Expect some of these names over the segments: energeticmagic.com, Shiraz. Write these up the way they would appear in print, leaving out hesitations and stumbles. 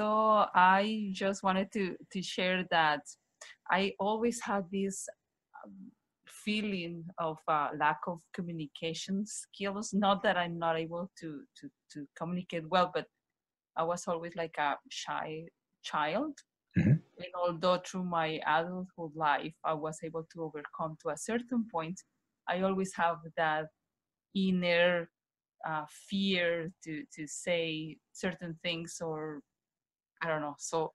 So I just wanted to share that I always had this feeling of lack of communication skills. Not that I'm not able to communicate well, but I was always like a shy child. Mm-hmm. And although through my adulthood life, I was able to overcome to a certain point, I always have that inner fear to say certain things, or I don't know. So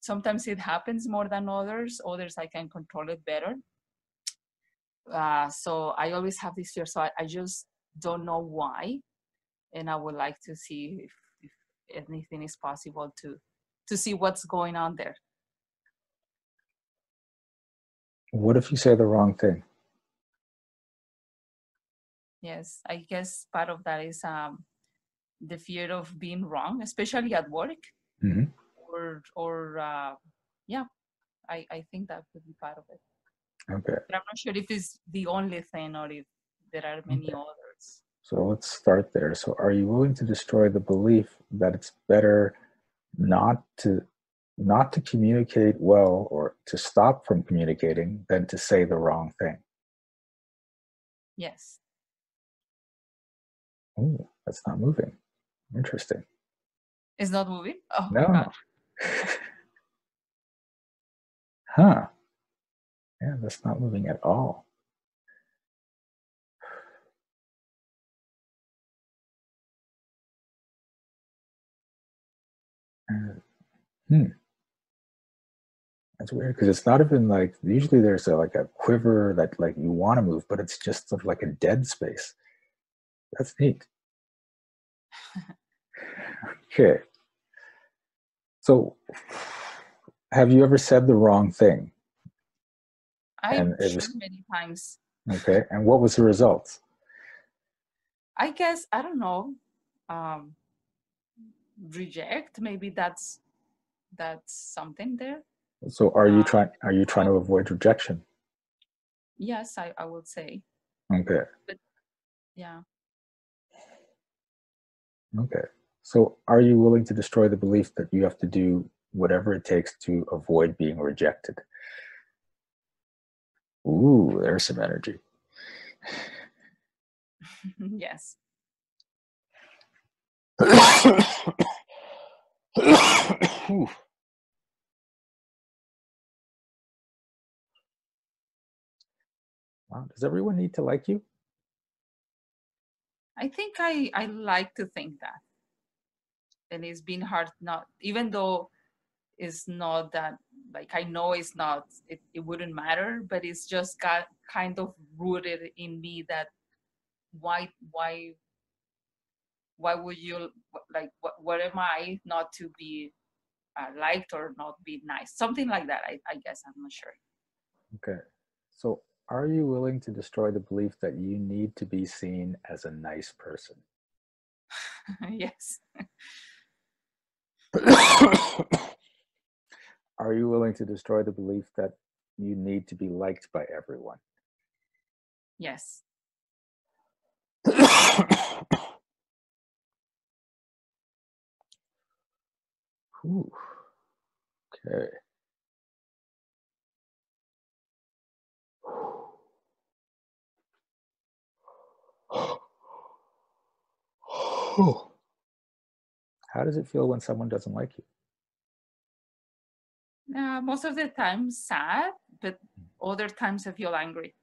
sometimes it happens more than others I can control it better. So I always have this fear. So I just don't know why. And I would like to see if anything is possible to see what's going on there. What if you say the wrong thing? Yes, I guess part of that is the fear of being wrong, especially at work. Mm-hmm. I think that could be part of it. Okay. But I'm not sure if it's the only thing or if there are many others. So let's start there. So are you willing to destroy the belief that it's better not to communicate well, or to stop from communicating, than to say the wrong thing? Yes. Ooh, that's not moving. Interesting. It's not moving? Oh, no. My God. Huh. Yeah, that's not moving at all. That's weird, because it's not even like, usually there's a quiver that like you want to move, but it's just sort of like a dead space. That's neat. Okay. So have you ever said the wrong thing? Many times. Okay. And what was the result? I guess, I don't know. Reject. Maybe that's something there. So are you trying to avoid rejection? Yes, I would say. Okay. But, yeah. Okay. So are you willing to destroy the belief that you have to do whatever it takes to avoid being rejected? Ooh, there's some energy. Yes. Wow, does everyone need to like you? I think I like to think that. And it's been hard not, even though it's not that, like, I know it's not, it wouldn't matter, but it's just got kind of rooted in me that why would you, like, what am I not to be liked or not be nice? Something like that, I guess, I'm not sure. Okay, so are you willing to destroy the belief that you need to be seen as a nice person? Yes. Are you willing to destroy the belief that you need to be liked by everyone? Yes. Ooh. Okay. How does it feel when someone doesn't like you? Most of the time sad, but other times I feel angry.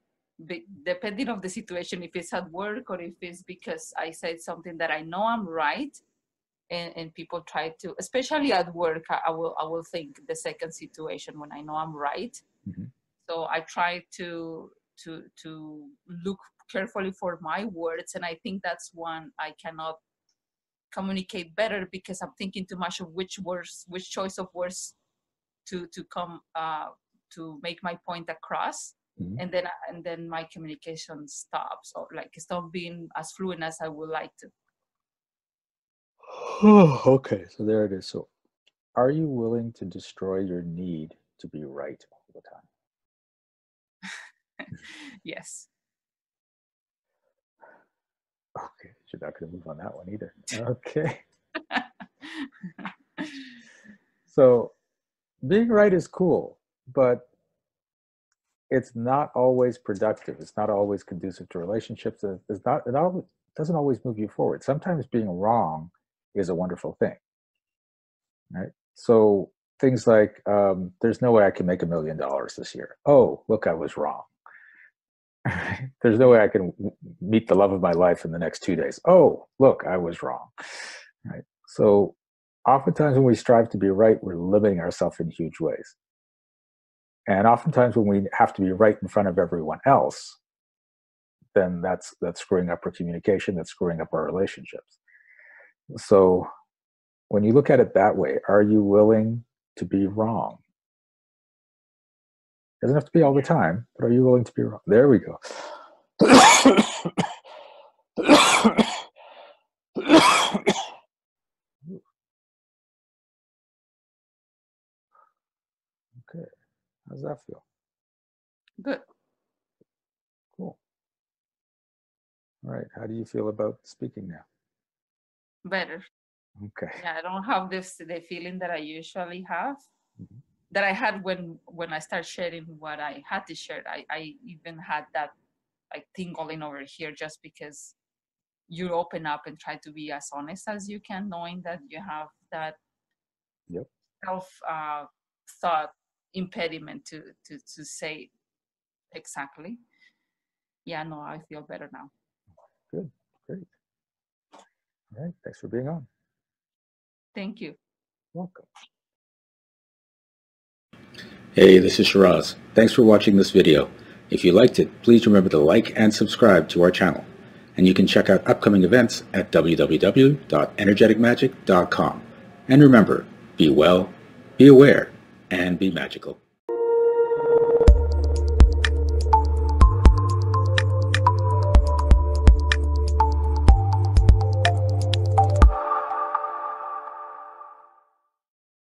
Depending on the situation, if it's at work or if it's because I said something that I know I'm right, and people try to, especially at work, I will think the second situation when I know I'm right. Mm-hmm. So I try to look carefully for my words, and I think that's one I cannot communicate better, because I'm thinking too much of which choice of words to come to make my point across. Mm-hmm. and then my communication stops, or like stop being as fluent as I would like to. Okay, so there it is. So are you willing to destroy your need to be right all the time? Yes. Okay, you're not going to move on that one either. Okay. So being right is cool, but it's not always productive. It's not always conducive to relationships. It's not, it doesn't always move you forward. Sometimes being wrong is a wonderful thing, right? So things like, there's no way I can make $1 million this year. Oh, look, I was wrong. There's no way I can meet the love of my life in the next 2 days. Oh, look, I was wrong, right? So oftentimes when we strive to be right, we're limiting ourselves in huge ways. And oftentimes when we have to be right in front of everyone else, then that's screwing up our communication, that's screwing up our relationships. So when you look at it that way, are you willing to be wrong? It doesn't have to be all the time, but are you willing to be wrong? There we go. Okay. How does that feel? Good. Cool. All right. How do you feel about speaking now? Better. Okay. Yeah, I don't have the feeling that I usually have, mm-hmm. that I had when I started sharing what I had to share. I even had that like tingling over here, just because you open up and try to be as honest as you can, knowing that you have that yep. self-thought impediment to say exactly. Yeah, no, I feel better now. Good, great. All right, thanks for being on. Thank you. Welcome. Hey, this is Shiraz. Thanks for watching this video. If you liked it, please remember to like and subscribe to our channel. And you can check out upcoming events at www.energeticmagic.com. And remember, be well, be aware, and be magical.